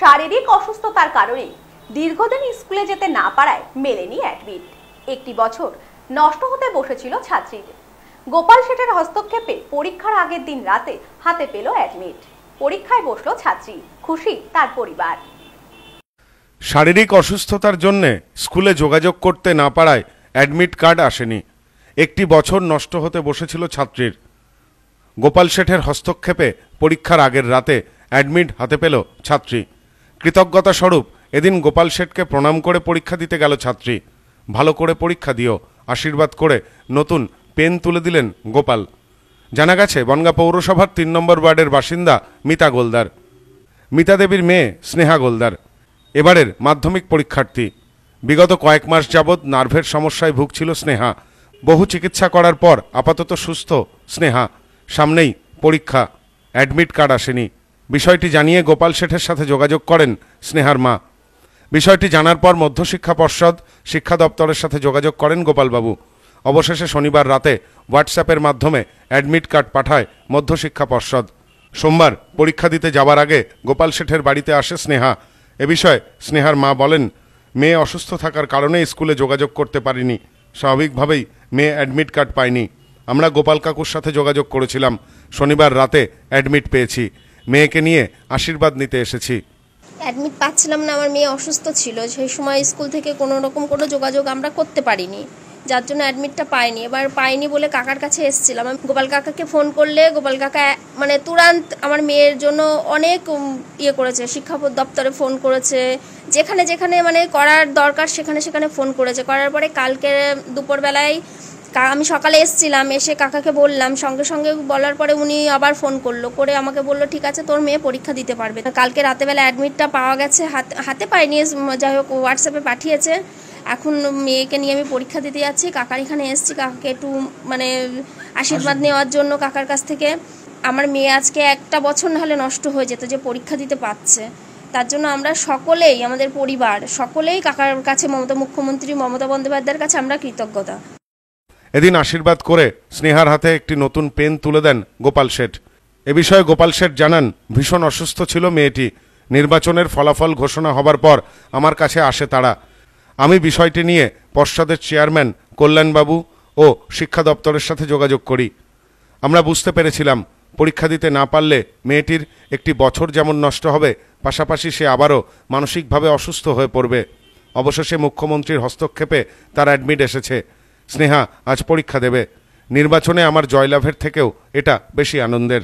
शारीरिक असुस्थतार कारणे दीर्घदिन स्कूले जेते ना पाराय मेलेनी एडमिट। एकटी बछर नष्ट होते बसेछिलो छात्रीदेर। गोपाल शेठेर हस्तक्षेपे परीक्षार आगेर दिन राते हाते पेल एडमिट। परीक्षाय बसलो छात्री, खुशी तार परिवार। शारीरिक असुस्थतार जन्य स्कूले जोगाजोग करते ना पाराय एडमिट कार्ड आसेनी। एकटी बछर नष्ट होते बसेछिलो छात्रीर। गोपाल शेठेर हस्तक्षेपे परीक्षार आगेर राते एडमिट हाते पेल छात्री। कृतज्ञता स्वरूप एदिन गोपाल शेठ के प्रणाम करे परीक्षा दीते गेल छात्री। भालो करे परीक्षा दिओ आशीर्वाद करे नतून पेन तुले दिलेन गोपाल। जाना गेछे बनगा पौरसभार 3 নম্বর वार्डेर बासिंदा मिता गोलदार। मिता देवीर मेये स्नेहा गोलदार एबारेर माध्यमिक परीक्षार्थी। विगत कयेक मास याबत नार्भेर समस्याय भुगछिल स्नेहा। बहु चिकित्सा करार पर आपातत सुस्थ स्नेहा। सामनेई परीक्षा, एडमिट कार्ड आसेनी। বিষয়টি জানিয়ে গোপাল শেঠের সাথে যোগাযোগ করেন স্নেহার মা। বিষয়টি জানার পর মধ্যশিক্ষা পর্ষদ শিক্ষা দপ্তরের সাথে যোগাযোগ করেন গোপালবাবু। অবশেষে শনিবার রাতে হোয়াটসঅ্যাপের মাধ্যমে অ্যাডমিট কার্ড পাঠায় মধ্যশিক্ষা পর্ষদ। সোমবার পরীক্ষা দিতে যাওয়ার আগে গোপাল শেঠের বাড়িতে আসে স্নেহা। এ বিষয়ে স্নেহার মা বলেন, মেয়ে অসুস্থ থাকার কারণে স্কুলে যোগাযোগ করতে পারিনি। স্বাভাবিকভাবেই মেয়ে অ্যাডমিট কার্ড পায়নি। আমরা গোপাল কাকুর সাথে যোগাযোগ করেছিলাম। শনিবার রাতে অ্যাডমিট পেয়েছি। মেয়েকে নিয়ে আশীর্বাদ নিতে এসেছি। অ্যাডমিট পাচ্ছিলাম না, আমার মেয়ে অসুস্থ ছিল। সেই সময় স্কুল থেকে কোনো রকম কোনো যোগাযোগ আমরা করতে পারিনি, যার জন্য অ্যাডমিটটা পাইনি। এবার পাইনি বলে কাকার কাছে এসেছিলাম। আমি গোপাল কাকাকে ফোন করলে গোপাল কাকা মানে তুরান্ত আমার মেয়ের জন্য অনেক ইয়ে করেছে। শিক্ষা দপ্তরে ফোন করেছে, যেখানে যেখানে মানে করার দরকার সেখানে সেখানে ফোন করেছে। করার পরে কালকে দুপুরবেলায় আমি সকালে এসেছিলাম, এসে কাকাকে বললাম। সঙ্গে সঙ্গে বলার পরে উনি আবার ফোন করলো, করে আমাকে বললো ঠিক আছে তোর মেয়ে পরীক্ষা দিতে পারবে। কালকে রাতেবেলা অ্যাডমিটটা পাওয়া গেছে, হাতে পাইনি। যাই হোক হোয়াটসঅ্যাপে পাঠিয়েছে। এখন মেয়েকে নিয়ে আমি পরীক্ষা দিতে যাচ্ছি। কাকার এখানে এসেছি কাকাকে একটু মানে আশীর্বাদ নেওয়ার জন্য কাকার কাছ থেকে। আমার মেয়ে আজকে একটা বছর না হলে নষ্ট হয়ে যেত যে পরীক্ষা দিতে পারছে। তার জন্য আমরা সকলেই, আমাদের পরিবার সকলেই কাকার কাছে, মুখ্যমন্ত্রী মমতা বন্দ্যোপাধ্যায়ের কাছে আমরা কৃতজ্ঞতা। এদিন আশীর্বাদ করে স্নেহার হাতে একটি নতুন পেন তুলে দেন গোপাল শেঠ। এ বিষয়ে গোপাল শেঠ জানান, ভীষণ অসুস্থ ছিল মেয়েটি। নির্বাচনের ফলাফল ঘোষণা হবার পর আমার কাছে আসে তারা। আমি বিষয়টি নিয়ে পর্ষদের চেয়ারম্যান কল্যাণবাবু ও শিক্ষা দপ্তরের সাথে যোগাযোগ করি। আমরা বুঝতে পেরেছিলাম পরীক্ষা দিতে না পারলে মেয়েটির একটি বছর যেমন নষ্ট হবে, পাশাপাশি সে আবারও মানসিকভাবে অসুস্থ হয়ে পড়বে। অবশেষে মুখ্যমন্ত্রীর হস্তক্ষেপে তার অ্যাডমিট এসেছে। স্নেহা আজ পরীক্ষা দেবে। নির্বাচনে আমার জয়লাভের থেকেও এটা বেশি আনন্দের।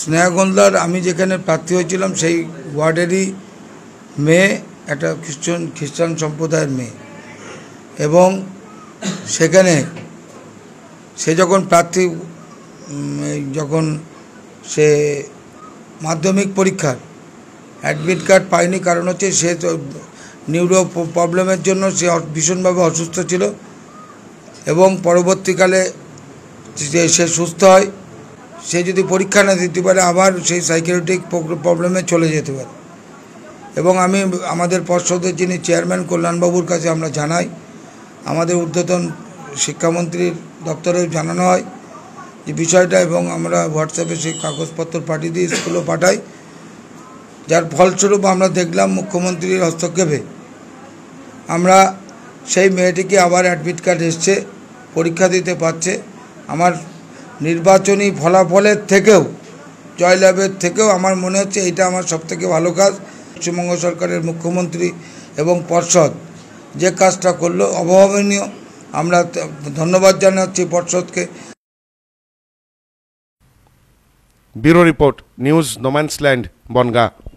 স্নেহা গোলদার আমি যেখানে প্রার্থী হয়েছিলাম সেই ওয়ার্ডেরই মেয়ে, একটা খ্রিস্টান সম্প্রদায়ের মেয়ে। এবং সেখানে সে যখন প্রার্থী, যখন সে মাধ্যমিক পরীক্ষার অ্যাডমিট কার্ড পায়নি, কারণ হচ্ছে সে নিউরো প্রবলেমের জন্য সে ভীষণভাবে অসুস্থ ছিল। এবং পরবর্তীকালে সে সুস্থ হয়। সে যদি পরীক্ষা না দিতে পারে আবার সেই সাইকিয়াট্রিক প্রবলেমে চলে যেতে পারে। এবং আমি আমাদের পর্ষদের যিনি চেয়ারম্যান কল্যাণবাবুর কাছে আমরা জানাই, আমাদের ঊর্ধ্বতন শিক্ষামন্ত্রীর দপ্তরেও জানানো হয় যে বিষয়টা। এবং আমরা হোয়াটসঅ্যাপে সেই কাগজপত্র পাঠিয়ে দিয়ে স্কুলে পাঠাই, যার ফলস্বরূপ আমরা দেখলাম মুখ্যমন্ত্রীর হস্তক্ষেপে আমরা সেই মেয়েটিকে আবার অ্যাডমিট কার্ড এসছে, পরীক্ষা দিতে পারছে। আমার নির্বাচনী ফলাফলের থেকেও, জয়লাভের থেকেও আমার মনে হচ্ছে এটা আমার সবথেকে ভালো কাজ। পশ্চিমবঙ্গ সরকারের মুখ্যমন্ত্রী এবং পর্ষদ যে কাজটা করলো অভাবনীয়। আমরা ধন্যবাদ জানাচ্ছি পর্ষদকে। Bureau report, news no man's land, Bongaon.